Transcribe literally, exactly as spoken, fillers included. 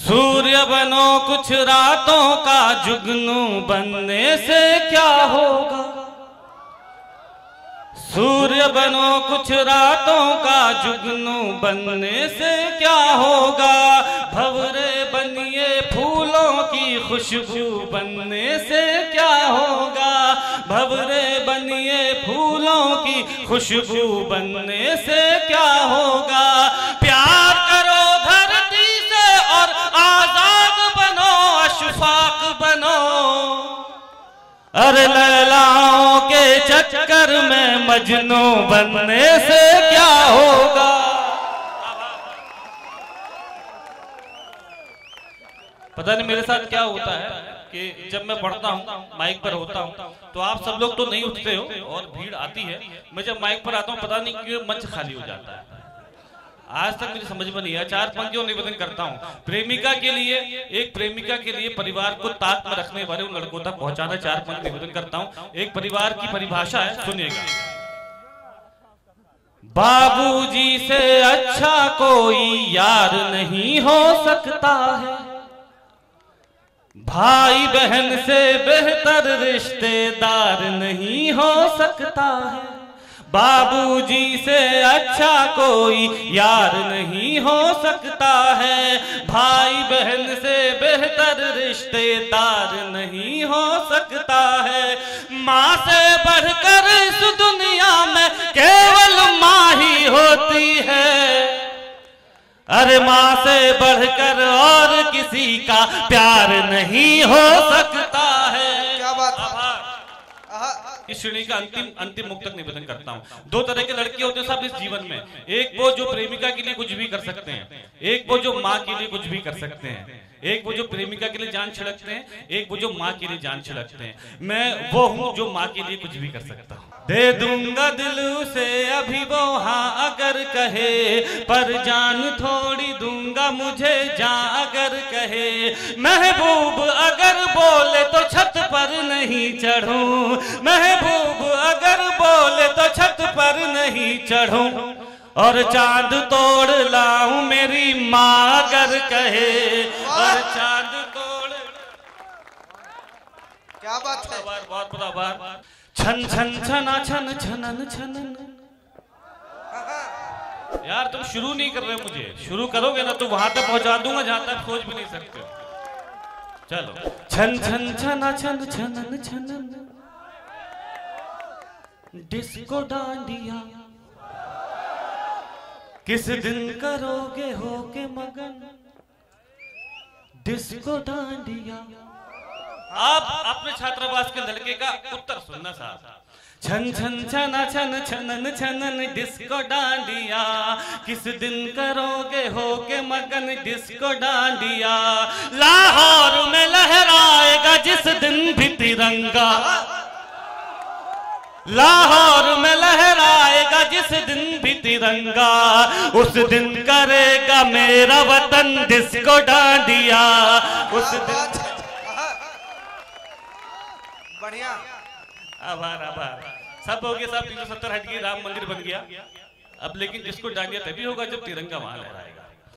सूर्य बनो कुछ रातों का, जुगनू बनने से क्या होगा। सूर्य बनो कुछ रातों का, जुगनू बनने से क्या होगा। भंवरे बनिए फूलों की, खुशबू बनने से क्या होगा। भंवरे बनिए फूलों की, खुशबू बनने से क्या होगा। प्यार करो धरती से और आजाद बनो, अशफाक बनो। अरे लैलाओं के चक्कर में मजनू बनने से क्या होगा। पता नहीं मेरे साथ क्या होता है कि जब मैं पढ़ता हूँ, माइक पर होता हूँ, तो आप सब लोग तो नहीं उठते हो और भीड़ आती है। मैं जब माइक पर आता हूँ पता नहीं क्यों मंच खाली हो जाता है। आज तक मुझे समझ में नहीं आया। चार पंक्तियों निवेदन करता हूँ प्रेमिका के लिए, एक प्रेमिका के लिए परिवार को ताक में रखने वाले उन लड़कों तक पहुँचाना। चार पंक्ति निवेदन करता हूँ। एक परिवार की परिभाषा है, सुनिएगा। बाबूजी से अच्छा कोई यार नहीं हो सकता है, भाई बहन से बेहतर रिश्तेदार नहीं हो सकता है। बाबूजी से अच्छा कोई यार नहीं हो सकता है, भाई बहन से बेहतर रिश्तेदार नहीं हो सकता है। माँ से बढ़कर इस दुनिया में केवल माँ ही होती है। अरे माँ से बढ़कर और किसी का प्यार नहीं हो सकता है। क्या बात है? इस श्रेणी का अंतिम अंतिम मुक्त तक निवेदन करता हूँ। दो तरह के लड़के होते हैं साहब इस जीवन में। एक वो जो प्रेमिका के लिए कुछ भी कर सकते हैं, एक वो जो माँ के लिए कुछ भी कर सकते हैं। एक वो जो प्रेमिका के लिए जान छिड़कते हैं, एक वो जो माँ के लिए जान छिड़कते हैं। मैं वो हूँ जो माँ के लिए कुछ भी कर सकता हूँ। दे दूंगा दिल से अभी वो हाँ अगर कहे, पर जान थोड़ी दूंगा मुझे जा अगर कहे। महबूब अगर बोले तो छत पर नहीं चढ़ूं, महबूब अगर बोले तो छत पर नहीं चढ़ूं। और चांद तोड़ लाऊं मेरी माँ अगर कहे, और चांद तोड़। क्या बात है? बहुत बड़ा बार। छन छन छना छन छनन छनन। यार तुम शुरू नहीं कर रहे हो, मुझे शुरू करोगे ना तो वहां तक पहुंचा दूंगा जहां तक सोच भी नहीं सकते। चलो छन छन छना छन छनन छनन। डिस्को डांडिया किस दिन करोगे हो के मगन, डिस्को डांडिया। आप अपने छात्रावास के लड़के का उत्तर सुनना साहब। छन छन छना छन छनन छनन डिस्को डांडिया, किस दिन करोगे हो के मगन, डिस्को डांडिया। लाहौर में लहराएगा जिस दिन भी तिरंगा, लाहौर में लहराएगा जिस दिन भी तिरंगा। उस दिन करेगा मेरा वतन डिस्को डांडिया। उस दिन बढ़िया। आभार आभार। सब हो गया साहब, तीन सौ सत्तर हट गई, राम मंदिर बन गया अब। लेकिन डिस्को डांडिया तभी होगा जब तिरंगा वहां लहराएगा।